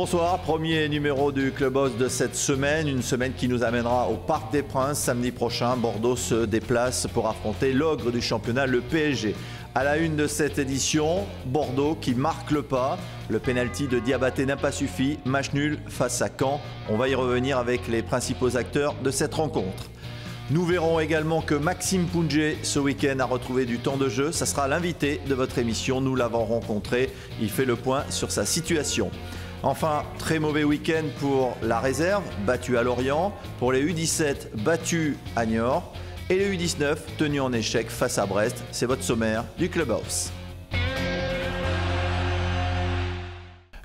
Bonsoir, premier numéro du Club House de cette semaine, une semaine qui nous amènera au Parc des Princes. Samedi prochain, Bordeaux se déplace pour affronter l'ogre du championnat, le PSG. À la une de cette édition, Bordeaux qui marque le pas. Le pénalty de Diabaté n'a pas suffi. Match nul face à Caen. On va y revenir avec les principaux acteurs de cette rencontre. Nous verrons également que Maxime Poundjé, ce week-end, a retrouvé du temps de jeu. Ça sera l'invité de votre émission. Nous l'avons rencontré. Il fait le point sur sa situation. Enfin, très mauvais week-end pour la réserve, battue à Lorient. Pour les U17, battus à Niort. Et le U19, tenu en échec face à Brest. C'est votre sommaire du Club House.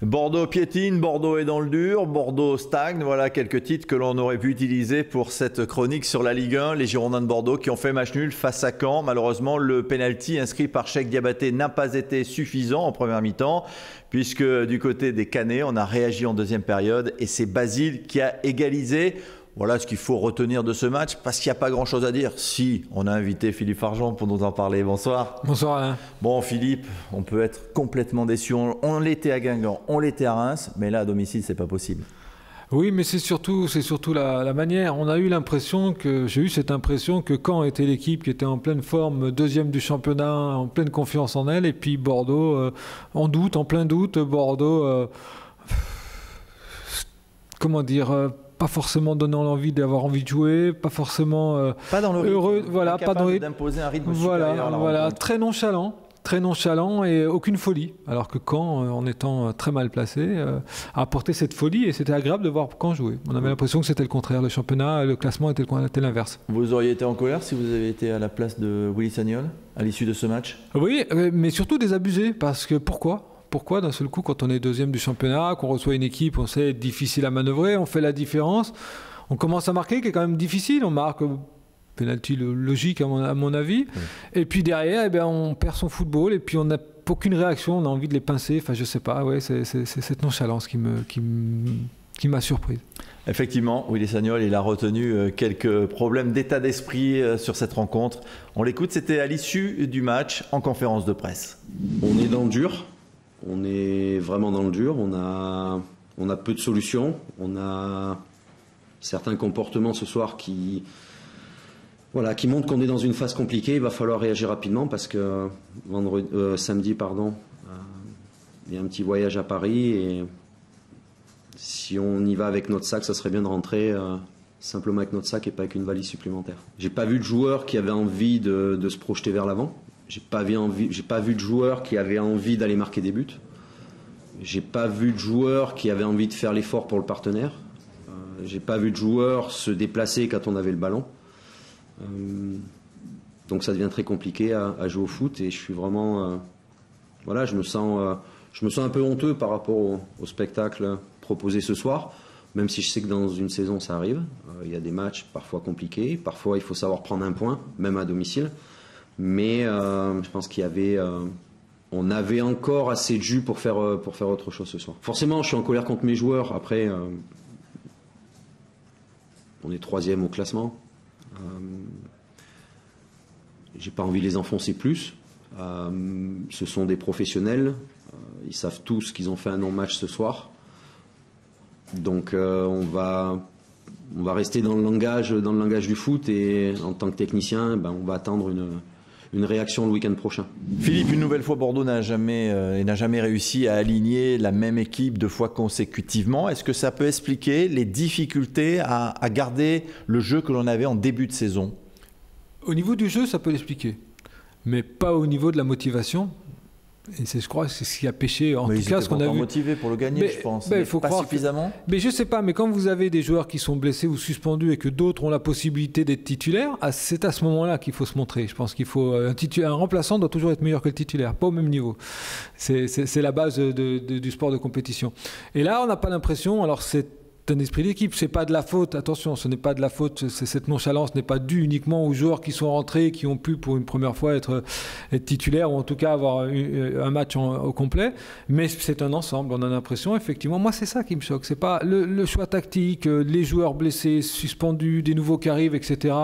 Bordeaux piétine, Bordeaux est dans le dur, Bordeaux stagne. Voilà quelques titres que l'on aurait pu utiliser pour cette chronique sur la Ligue 1. Les Girondins de Bordeaux qui ont fait match nul face à Caen. Malheureusement, le pénalty inscrit par Cheikh Diabaté n'a pas été suffisant en première mi-temps, puisque du côté des Canets, on a réagi en deuxième période et c'est Basile qui a égalisé. Voilà ce qu'il faut retenir de ce match, parce qu'il n'y a pas grand-chose à dire. Si, on a invité Philippe Argent pour nous en parler. Bonsoir. Bonsoir Alain. Bon Philippe, on peut être complètement déçu. On l'était à Guingamp, on l'était à Reims, mais là à domicile, c'est pas possible. Oui, mais c'est surtout la manière. On a eu l'impression que, j'ai eu cette impression que Caen était l'équipe qui était en pleine forme, deuxième du championnat, en pleine confiance en elle, et puis Bordeaux en doute, en plein doute. Bordeaux, comment dire, pas forcément donnant l'envie d'avoir envie de jouer, pas forcément pas dans le rythme, heureux, voilà, pas dans d'imposer un rythme supérieur à la rencontre. Très nonchalant et aucune folie. Alors que Caen, en étant très mal placé, a apporté cette folie et c'était agréable de voir Caen jouer. On avait l'impression que c'était le contraire, le championnat, le classement était l'inverse. Vous auriez été en colère si vous avez été à la place de Willy Sagnol à l'issue de ce match? Oui, mais surtout désabusé, parce que pourquoi d'un seul coup, quand on est deuxième du championnat, qu'on reçoit une équipe, on sait, difficile à manœuvrer, on fait la différence, on commence à marquer, qui est quand même difficile, on marque penalty logique à mon avis, oui. Et puis derrière, eh bien, on perd son football, et puis on n'a aucune réaction, on a envie de les pincer, enfin je sais pas, ouais, c'est cette nonchalance qui m'a surprise. Effectivement, Willy Sagnol, il a retenu quelques problèmes d'état d'esprit sur cette rencontre. On l'écoute, c'était à l'issue du match en conférence de presse. On est dans le dur. On est vraiment dans le dur, on a peu de solutions, on a certains comportements ce soir qui montrent qu'on est dans une phase compliquée. Il va falloir réagir rapidement parce que samedi, il y a un petit voyage à Paris et si on y va avec notre sac, ça serait bien de rentrer simplement avec notre sac et pas avec une valise supplémentaire. J'ai pas vu de joueur qui avait envie de se projeter vers l'avant. J'ai pas vu de joueur qui avait envie d'aller marquer des buts. J'ai pas vu de joueur qui avait envie de faire l'effort pour le partenaire. J'ai pas vu de joueur se déplacer quand on avait le ballon. Donc ça devient très compliqué à jouer au foot et je suis vraiment, je me sens un peu honteux par rapport au spectacle proposé ce soir. Même si je sais que dans une saison ça arrive, il y a des matchs parfois compliqués, parfois il faut savoir prendre un point, même à domicile. Mais je pense on avait encore assez de jus pour faire autre chose ce soir. Forcément, je suis en colère contre mes joueurs. Après, on est troisième au classement. J'ai pas envie de les enfoncer plus. Ce sont des professionnels. Ils savent tous qu'ils ont fait un non-match ce soir. Donc, on va rester dans le langage du foot. Et en tant que technicien, on va attendre une réaction le week-end prochain. Philippe, une nouvelle fois, Bordeaux n'a jamais réussi à aligner la même équipe deux fois consécutivement. Est-ce que ça peut expliquer les difficultés à garder le jeu que l'on avait en début de saison? Au niveau du jeu, ça peut l'expliquer, mais pas au niveau de la motivation. Et c'est, je crois, c'est ce qui a pêché, en tout cas, ce qu'on a vu. Motivé pour le gagner, je pense. Mais il faut pas croire suffisamment. Mais je sais pas. Mais quand vous avez des joueurs qui sont blessés ou suspendus et que d'autres ont la possibilité d'être titulaires, c'est à ce moment-là qu'il faut se montrer. Je pense qu'il faut un remplaçant doit toujours être meilleur que le titulaire, pas au même niveau. C'est la base du sport de compétition. Et là, on n'a pas l'impression. Alors c'est un esprit d'équipe, c'est pas de la faute, attention, ce n'est pas de la faute, cette nonchalance n'est pas due uniquement aux joueurs qui sont rentrés, qui ont pu pour une première fois être titulaires ou en tout cas avoir un match au complet, mais c'est un ensemble, on a l'impression, effectivement, moi c'est ça qui me choque, c'est pas le choix tactique, les joueurs blessés, suspendus, des nouveaux qui arrivent, etc.